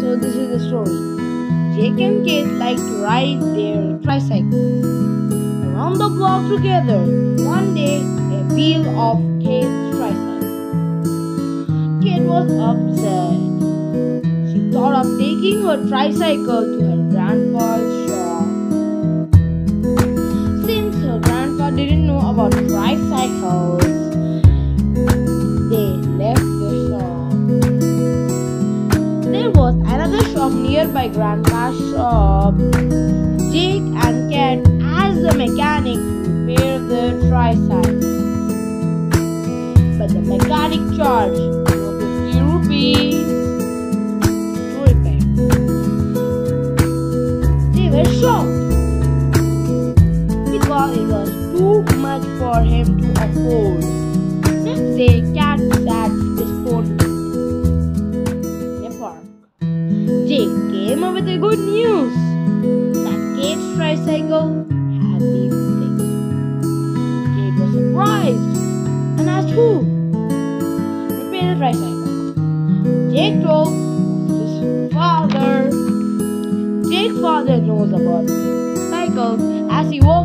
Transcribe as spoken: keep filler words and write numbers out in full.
So this is the story. Jake and Kate like to ride their tricycles around the block together. One day, a wheel of Kate's tricycle. Kate was upset. She thought of taking her tricycle to her grandpa's shop. Since her grandpa didn't know about tricycles, nearby grandpa's shop, Jake and Kate asked the mechanic to repair the tricycle. But the mechanic charged fifty rupees to repair. They were shocked because it was too much for him to afford. Let's say Kate sat disappointed. Jake came up with the good news that Kate's tricycle had been fixed. Kate was surprised and asked who repaired the tricycle. Jake told his father. Jake's father knows about cycles as he was